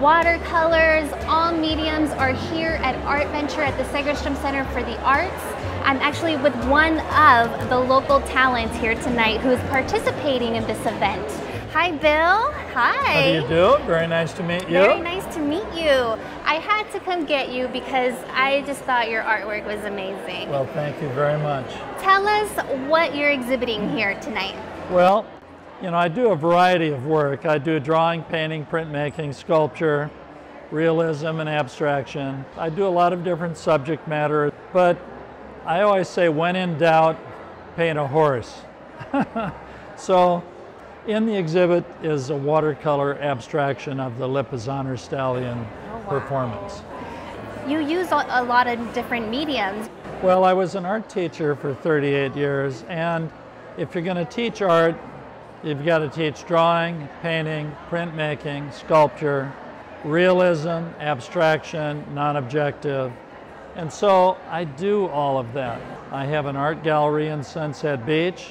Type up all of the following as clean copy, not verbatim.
watercolors, all mediums are here at ArtVenture at the Segerstrom Center for the Arts. I'm actually with one of the local talents here tonight who is participating in this event. Hi, Bill. Hi. How do you do? Very nice to meet you. Very nice to meet you. I had to come get you because I just thought your artwork was amazing. Well, thank you very much. Tell us what you're exhibiting here tonight. Well, you know, I do a variety of work. I do drawing, painting, printmaking, sculpture, realism, and abstraction. I do a lot of different subject matter, but I always say, when in doubt, paint a horse. So, in the exhibit is a watercolor abstraction of the Lipizzaner Stallion performance. You use a lot of different mediums. Well, I was an art teacher for 38 years, and if you're going to teach art, you've got to teach drawing, painting, printmaking, sculpture, realism, abstraction, non-objective. And so I do all of that. I have an art gallery in Sunset Beach.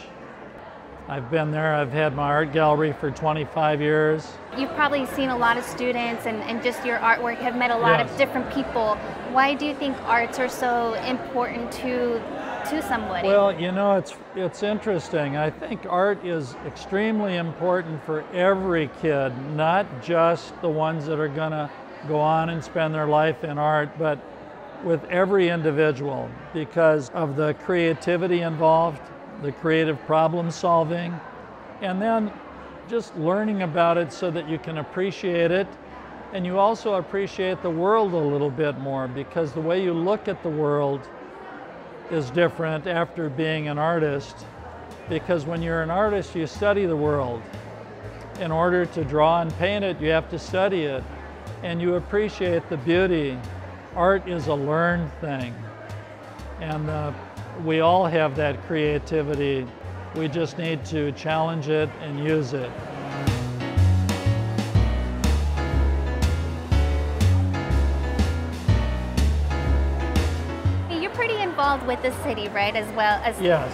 I've been there, I've had my art gallery for 25 years. You've probably seen a lot of students and just your artwork have met a lot of different people. Why do you think arts are so important to somebody? Well, you know, it's interesting. I think art is extremely important for every kid, not just the ones that are gonna go on and spend their life in art, but with every individual because of the creativity involved, the creative problem solving, and then just learning about it so that you can appreciate it. And you also appreciate the world a little bit more because the way you look at the world is different after being an artist. Because when you're an artist, you study the world. In order to draw and paint it, you have to study it. And you appreciate the beauty. Art is a learned thing. And we all have that creativity. We just need to challenge it and use it. You're pretty involved with the city, right, as well as... Yes.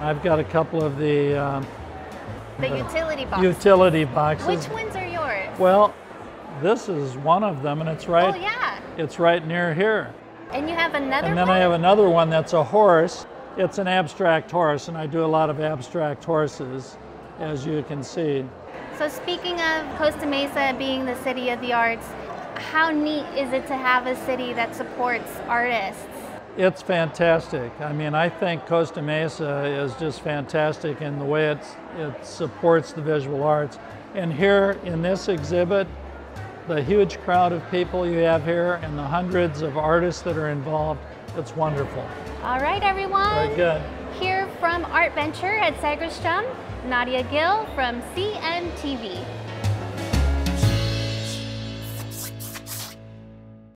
I've got a couple of the utility boxes. Utility boxes. Which ones are yours? Well, this is one of them, and it's right... Oh, yeah. It's right near here. And you have another one? And then I have another one that's a horse. It's an abstract horse, and I do a lot of abstract horses, as you can see. So speaking of Costa Mesa being the city of the arts, how neat is it to have a city that supports artists? It's fantastic. I mean, I think Costa Mesa is just fantastic in the way it supports the visual arts. And here in this exhibit, the huge crowd of people you have here and the hundreds of artists that are involved, it's wonderful. All right, everyone. Very good. Here from ArtVenture at Segerstrom, Nadia Gill from CMTV.